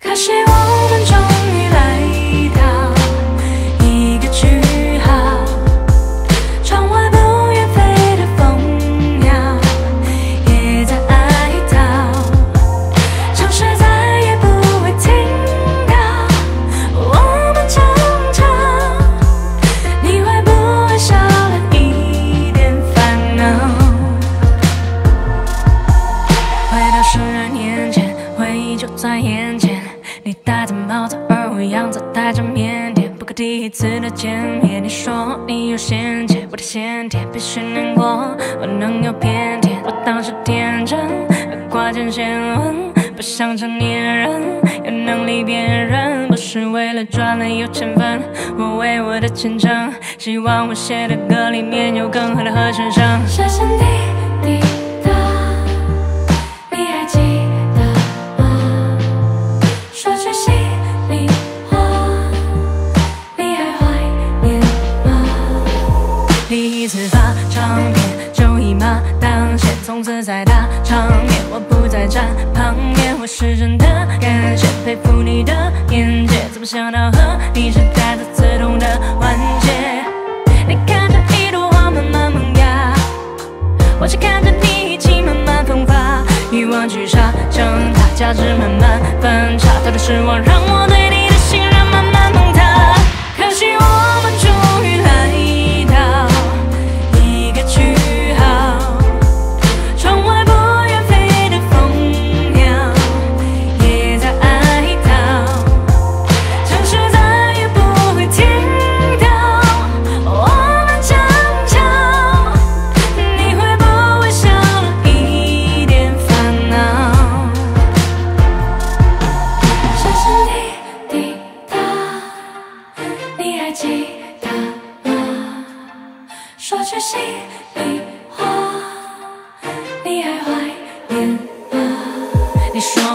可惜我们终于来到一个句号，窗外不愿飞的蜂鸟也在哀悼，城市再也不会听到我们争吵。你会不会少了一点烦恼？回到12年前，回忆就在眼前。 你戴着帽子，而我样子带着腼腆。不可第一次的见面，你说你有先见，我的先天必须难过，我能有偏见。我当时天真，挂件先问，不想成年人，有能力辨认，不是为了赚了有钱分。我为我的前程，希望我写的歌里面有更好的和弦声。深深滴滴。 第一次发唱片就以马当先，从此在大场面我不再站旁边，我是真的感谢佩服你的眼界，怎么想到和你是带着刺痛的完结？你看着一朵花慢慢萌芽，我却看着你一起慢慢风化，欲望去杀成它，价值慢慢分叉，他的失望让我对你的信任慢慢崩塌，可惜我们终于来。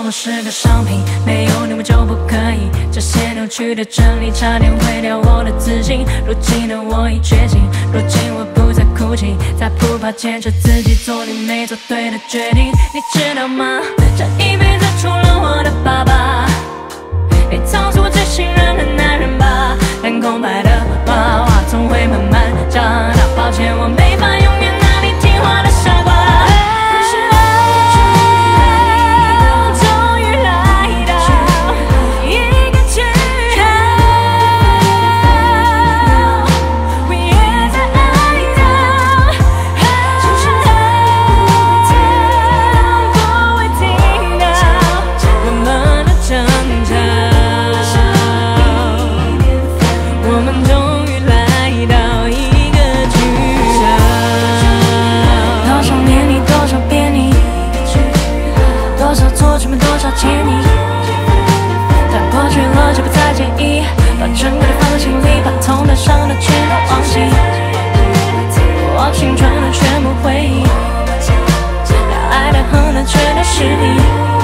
是个商品，没有你我就不可以。这些扭曲的真理差点毁掉我的自信。如今的我已觉醒，如今我不再哭泣，再不怕坚持自己做你没做对的决定。你知道吗？这一辈子除了我的爸爸，你曾是我最信任的男人吧？但空白的娃娃总会慢慢长大，抱歉我没法永远拿你听话的傻瓜。 青春的全部回忆，那爱的恨的全都是你。